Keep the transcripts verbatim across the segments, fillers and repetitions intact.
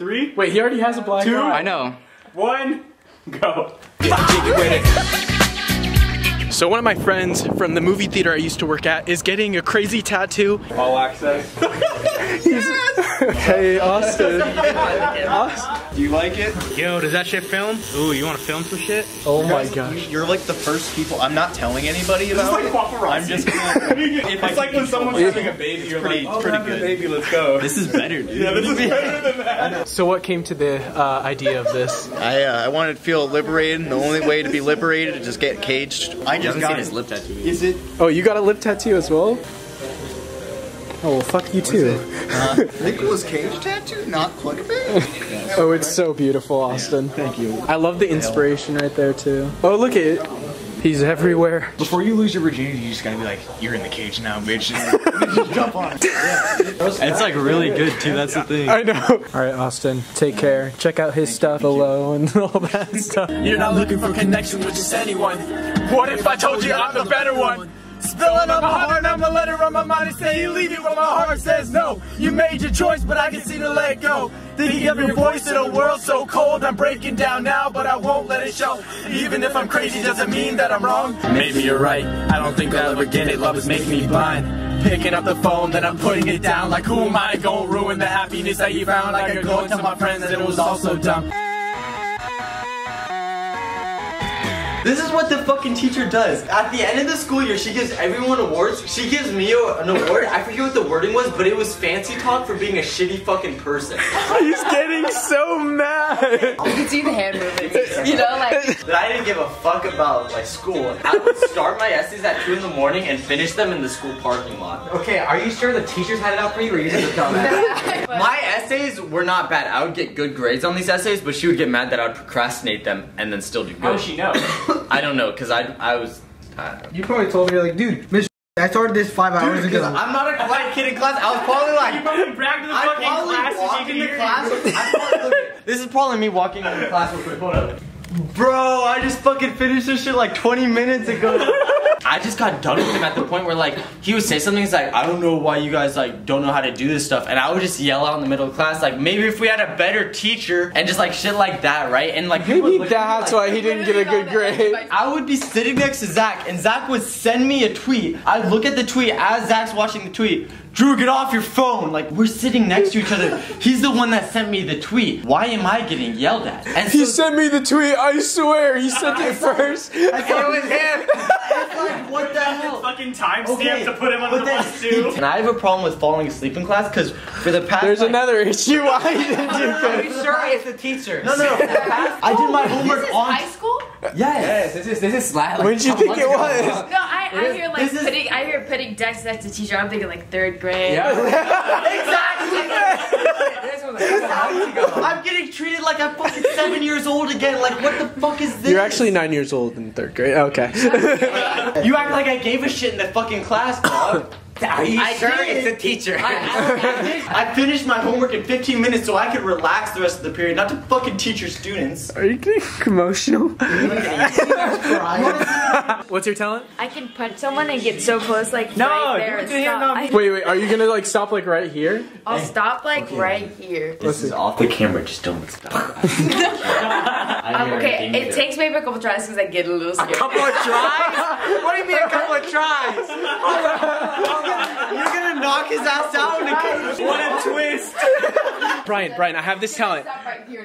three. Wait, he already has a black two, eye. I know. One, go. So one of my friends from the movie theater I used to work at is getting a crazy tattoo. All access. He's, hey, Austin. Austin. Do you like it? Yo, does that shit film? Ooh, you want to film some shit? Oh my gosh. You're like the first people. I'm not telling anybody about it. This is like paparazzi. I'm just gonna, if It's like when someone's having a baby, you're pretty, like, oh, pretty good. Baby, let's go. This is better, dude. Yeah, this is better than that. So what came to the uh, idea of this? I, uh, I wanted to feel liberated. The only way to be liberated is just get caged. I just got his lip tattoo. Is it? Oh, you got a lip tattoo as well? Oh, well, fuck you too. Uh, Nicholas Cage tattoo, not clickbait. Oh, it's so beautiful, Austin. Yeah, thank you. I love the inspiration right there too. Oh, look at it. He's everywhere. Before you lose your virginity, you just gotta be like, you're in the cage now, bitch. Just jump on it. Yeah. It's like really good too. That's the thing. I know. All right, Austin. Take care. Check out his stuff below and all that stuff. You're not looking for connection with just anyone. What if I told you I'm the better one? Spilling on my heart, I'm the letter on my mind and say you leave it when my heart says no. You made your choice, but I can seem to let go. Thinking of your voice in a world so cold, I'm breaking down now, but I won't let it show. Even if I'm crazy, doesn't mean that I'm wrong. Maybe you're right, I don't think I'll ever get it. Love is making me blind. Picking up the phone, then I'm putting it down. Like who am I gonna ruin the happiness that you found? Like I could go and tell my friends that it was all so dumb. This is what the fucking teacher does. At the end of the school year, she gives everyone awards. She gives me an award. I forget what the wording was, but it was fancy talk for being a shitty fucking person. He's getting so mad. You can see the hand moving. You know, like. But I didn't give a fuck about, like, school. I would start my essays at two in the morning and finish them in the school parking lot. Okay, are you sure the teachers had it out for you or you just dumb ass? My essays were not bad. I would get good grades on these essays, but she would get mad that I would procrastinate them and then still do good. How does she know? I don't know, cause I I was. I you probably told me like, dude, Miss, I started this five dude, hours ago. I'm not a quiet kid in class. I was probably like, you probably bragged to the I fucking class. Walked you in the class. I probably, look, this is probably me walking into class real quick. Hold up, bro. I just fucking finished this shit like twenty minutes ago. I just got done with him at the point where like he would say something. He's like, I don't know why you guys like don't know how to do this stuff, and I would just yell out in the middle of class like, maybe if we had a better teacher and just like shit like that, right? And like maybe that's why he didn't get a good grade. I would be sitting next to Zach, and Zach would send me a tweet. I'd look at the tweet as Zach's watching the tweet. Drew, get off your phone. Like, we're sitting next to each other. He's the one that sent me the tweet. Why am I getting yelled at? And so he sent me the tweet. I swear, he sent it first. I said it was him. It's like, what the hell? Fucking timestamp okay, to put him on the bus too. And I have a problem with falling asleep in class because for the past. There's like, another issue. Why I didn't do that? Are you sure it's the teacher? No, no. I did my homework this is on high school. Yes. Yes. This is this is last. When did you think it was? No, I I hear like is, putting I hear putting Dex next to teacher. I'm thinking like third grade. Yeah. Exactly. This was like a ago. I'm getting treated like I'm fucking seven years old again. Like what the fuck is this? You're actually nine years old in third grade. Okay. You act like I gave a shit in the fucking class, dog. Are you I sure did. It's a teacher? I, I, I, I finished my homework in fifteen minutes so I could relax the rest of the period, not to fucking teach your students. Are you getting emotional? What's your talent? I can punch someone and get so close, like no, right there and stop. Wait, wait, are you gonna like stop like right here? I'll hey. stop like okay. right here. This, this is off the camera, just don't stop. um, okay, it takes maybe a couple tries because I get a little scared. A couple of tries? What do you mean a couple of tries? You're gonna knock his ass out. And what a twist! Brian, Brian, I have this talent.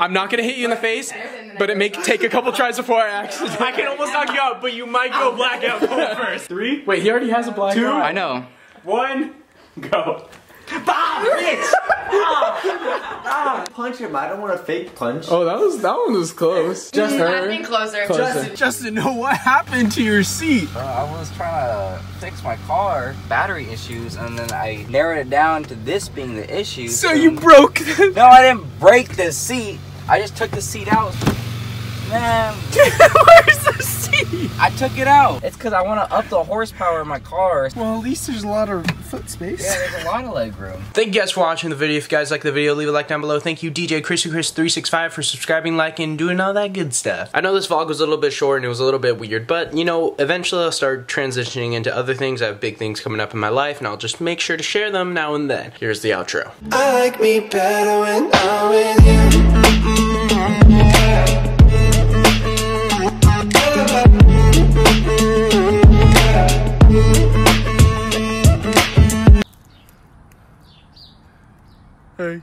I'm not gonna hit you in the face, but it may take a couple tries before I actually. I can almost knock you out, but you might go blackout first. Three. Wait, he already has a blackout. Two. I know. One. Go. Bah, bitch! Ah, punch him. I don't want a fake punch. Oh, that was that one was close. Justin, I think closer. closer. Justin, Justin, what happened to your seat? Uh, I was trying to fix my car battery issues, and then I narrowed it down to this being the issue. So you broke it? No, I didn't break the seat. I just took the seat out. Man, where's the seat? I took it out. It's because I want to up the horsepower in my car. Well, at least there's a lot of foot space. Yeah, there's a lot of leg room. Thank you guys for watching the video. If you guys like the video, leave a like down below. Thank you, D J Christian Chris three six five, for subscribing, liking, and doing all that good stuff. I know this vlog was a little bit short and it was a little bit weird, but you know, eventually I'll start transitioning into other things. I have big things coming up in my life, and I'll just make sure to share them now and then. Here's the outro. I like me better when I'm with you. Hey.